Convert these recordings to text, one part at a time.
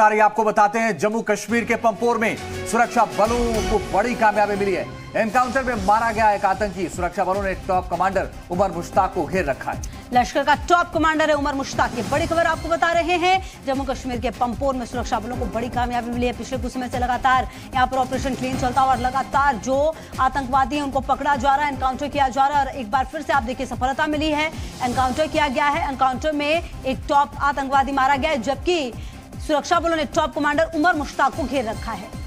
आपको बताते हैं जम्मू कश्मीर के पंपोर में सुरक्षा बलों को बड़ी कामयाबी मिली है। एनकाउंटर में मारा गया एक आतंकी। सुरक्षा बलों ने टॉप कमांडर उमर मुश्ताक को घेर रखा है। लश्कर का टॉप कमांडर है उमर मुश्ताक, ये बड़ी खबर आपको बता रहे हैं। जम्मू कश्मीर के पंपोर में सुरक्षा बलों को बड़ी कामयाबी मिली है। पिछले कुछ समय से लगातार यहाँ पर ऑपरेशन क्लीन चलता है और लगातार जो आतंकवादी हैं उनको पकड़ा जा रहा है, एनकाउंटर किया जा रहा है और एक बार फिर से आप देखिए सफलता मिली है। एनकाउंटर किया गया है, एनकाउंटर में एक टॉप आतंकवादी मारा गया है, जबकि सुरक्षा बलों ने टॉप कमांडर उमर मुश्ताक को घेर रखा है।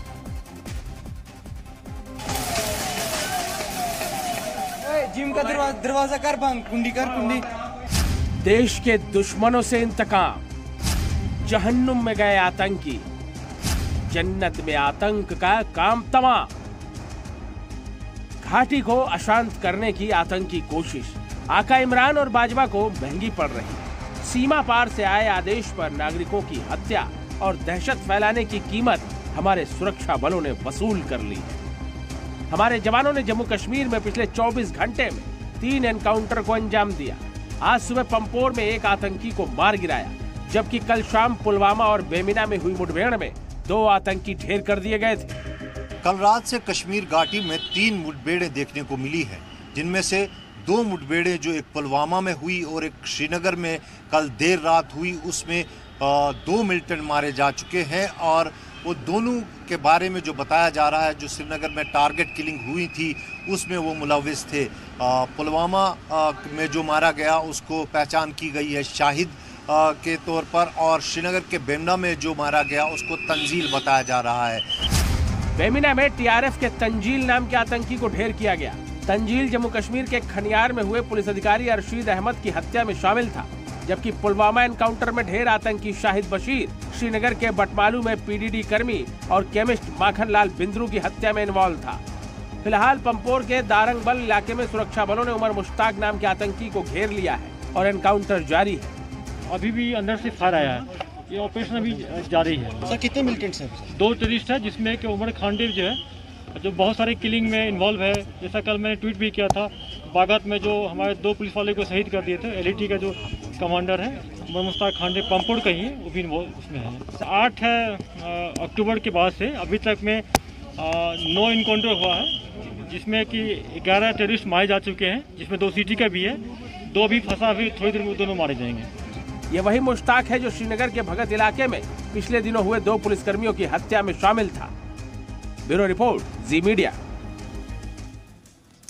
जिम का दरवाजा कर बंद, कुंडी कर कुंडी। देश के दुश्मनों से इंतकाम, जहन्नुम में गए आतंकी, जन्नत में आतंक का काम तमाम। घाटी को अशांत करने की आतंकी कोशिश, आका इमरान और बाजवा को महंगी पड़ रही। सीमा पार से आए आदेश पर नागरिकों की हत्या और दहशत फैलाने की कीमत हमारे सुरक्षा बलों ने वसूल कर ली है। हमारे जवानों ने जम्मू कश्मीर में पिछले 24 घंटे में 3 एनकाउंटर को अंजाम दिया। आज सुबह पंपोर में एक आतंकी को मार गिराया, जबकि कल शाम पुलवामा और बेमिना में हुई मुठभेड़ में 2 आतंकी ढेर कर दिए गए थे। कल रात से कश्मीर घाटी में 3 मुठभेड़ें देखने को मिली है, जिनमें से 2 मुठभेड़ें जो एक पुलवामा में हुई और एक श्रीनगर में कल देर रात हुई, उसमें 2 मिलिटेंट मारे जा चुके हैं। और वो दोनों के बारे में जो बताया जा रहा है, जो श्रीनगर में टारगेट किलिंग हुई थी उसमें वो मुलविस थे। पुलवामा में जो मारा गया उसको पहचान की गई है शाहिद के तौर पर, और श्रीनगर के बेमिना में जो मारा गया उसको तंजील बताया जा रहा है। बेमिना में TRF के तंजील नाम के आतंकी को ढेर किया गया। तंजील जम्मू कश्मीर के खनियार में हुए पुलिस अधिकारी अर्शीद अहमद की हत्या में शामिल था, जबकि पुलवामा एनकाउंटर में ढेर आतंकी शाहिद बशीर, श्रीनगर के बटमालू में PDD कर्मी और केमिस्ट माखनलाल बिंद्रू की हत्या में इन्वॉल्व था। फिलहाल पंपोर के दारंगबल इलाके में सुरक्षा बलों ने उमर मुश्ताक नाम के आतंकी को घेर लिया है और एनकाउंटर जारी है। अभी भी अंदर से फायर आया है, ये ऑपरेशन अभी जारी है। सर कितने मिलिटेंट्स हैं? 2 टेररिस्ट है, जिसमें कि उमर खानदेव जो है जो बहुत सारे किलिंग में इन्वॉल्व है। जैसा कल मैंने ट्वीट भी किया था, बागत में जो हमारे 2 पुलिस वाले को शहीद कर दिए थे, LET का जो कमांडर है उमर मुश्ताक खांडे पंपोर का ही है, वो भी इन्वॉल्व उसमें है। 8 अक्टूबर के बाद से अभी तक में 9 इनकाउंटर हुआ है, जिसमें कि 11 टेररिस्ट मारे जा चुके हैं, जिसमें 2 सिटी का भी है, 2 अभी फंसा, अभी थोड़ी देर में दोनों मारे जाएंगे। ये वही मुश्ताक है जो श्रीनगर के भगत इलाके में पिछले दिनों हुए 2 पुलिसकर्मियों की हत्या में शामिल था। ब्यूरो रिपोर्ट, जी मीडिया।